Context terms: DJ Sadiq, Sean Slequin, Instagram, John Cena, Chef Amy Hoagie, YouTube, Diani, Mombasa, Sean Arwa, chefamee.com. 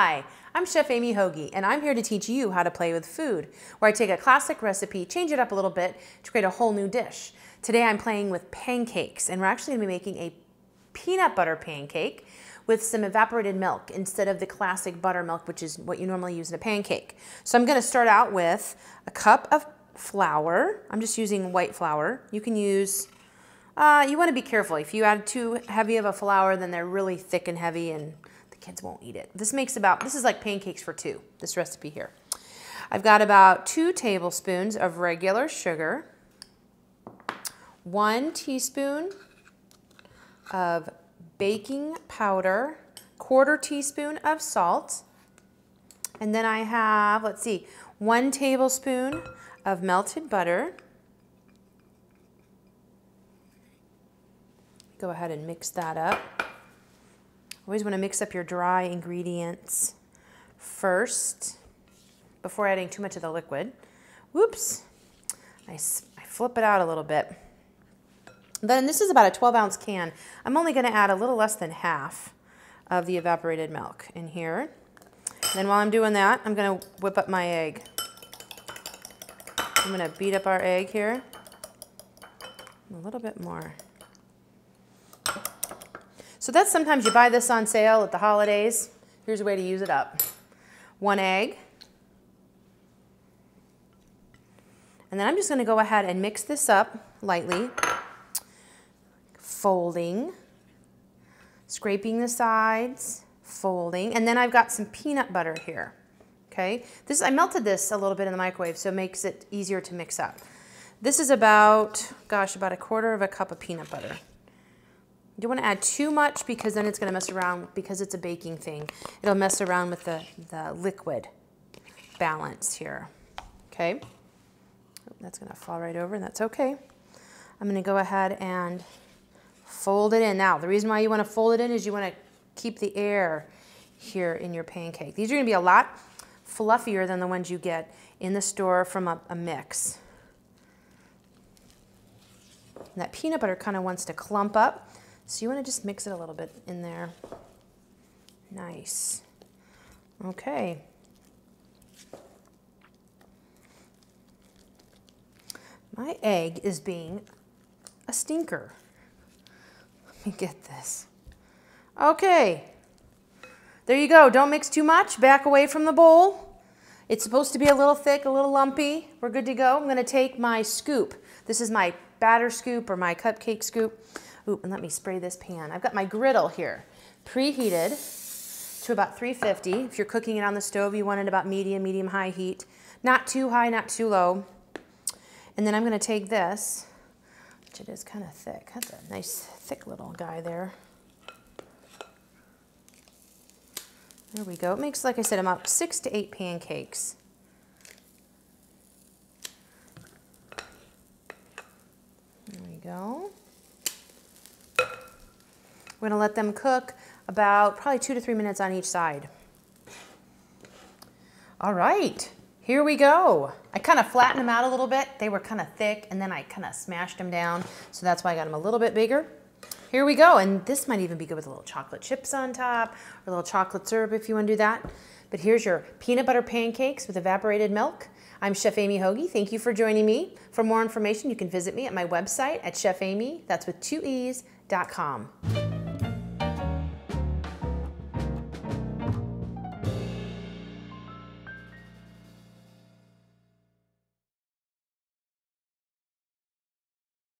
Hi, I'm Chef Amy Hoagie, and I'm here to teach you how to play with food, where I take a classic recipe, change it up a little bit to create a whole new dish. Today I'm playing with pancakes, and we're actually going to be making a peanut butter pancake with some evaporated milk instead of the classic buttermilk, which is what you normally use in a pancake. So I'm going to start out with a cup of flour. I'm just using white flour. You can use, you want to be careful. If you add too heavy of a flour, then they're really thick and heavy and the kids won't eat it. This is like pancakes for two, this recipe here. I've got about 2 tablespoons of regular sugar, 1 teaspoon of baking powder, 1/4 teaspoon of salt, and then I have, 1 tablespoon of melted butter. Go ahead and mix that up. Always want to mix up your dry ingredients first before adding too much of the liquid. Whoops, I flip it out a little bit. Then this is about a 12-ounce can. I'm only going to add a little less than half of the evaporated milk in here. And then while I'm doing that, I'm going to whip up my egg. I'm going to beat up our egg here. A little bit more. So that's sometimes you buy this on sale at the holidays. Here's a way to use it up. 1 egg. And then I'm just going to go ahead and mix this up lightly. Folding, scraping the sides, folding, and then I've got some peanut butter here, okay? I melted this a little bit in the microwave, so it makes it easier to mix up. This is about, about 1/4 cup of peanut butter. You don't want to add too much because then it's going to mess around, because it's a baking thing. It'll mess around with the liquid balance here, okay? That's going to fall right over, and that's okay. I'm going to go ahead and fold it in. Now, the reason why you want to fold it in is you want to keep the air here in your pancake. These are going to be a lot fluffier than the ones you get in the store from a mix. And that peanut butter kind of wants to clump up, so you want to just mix it a little bit in there. Nice. Okay. My egg is being a stinker. Get this. Okay, there you go. Don't mix too much. Back away from the bowl. It's supposed to be a little thick, a little lumpy. We're good to go. I'm going to take my scoop. This is my batter scoop or my cupcake scoop. Ooh, and let me spray this pan. I've got my griddle here preheated to about 350. If you're cooking it on the stove, you want it about medium-high heat. Not too high, not too low. And then I'm going to take this. It is kind of thick. That's a nice thick little guy there. There we go. It makes, like I said, about 6 to 8 pancakes. There we go. We're going to let them cook about probably 2 to 3 minutes on each side. All right. Here we go. I kind of flattened them out a little bit. They were kind of thick, and then I kind of smashed them down, so that's why I got them a little bit bigger. Here we go, and this might even be good with a little chocolate chips on top, or a little chocolate syrup if you want to do that. But here's your peanut butter pancakes with evaporated milk. I'm Chef Amy Hoagie. Thank you for joining me. For more information, you can visit me at my website at chefamee.com.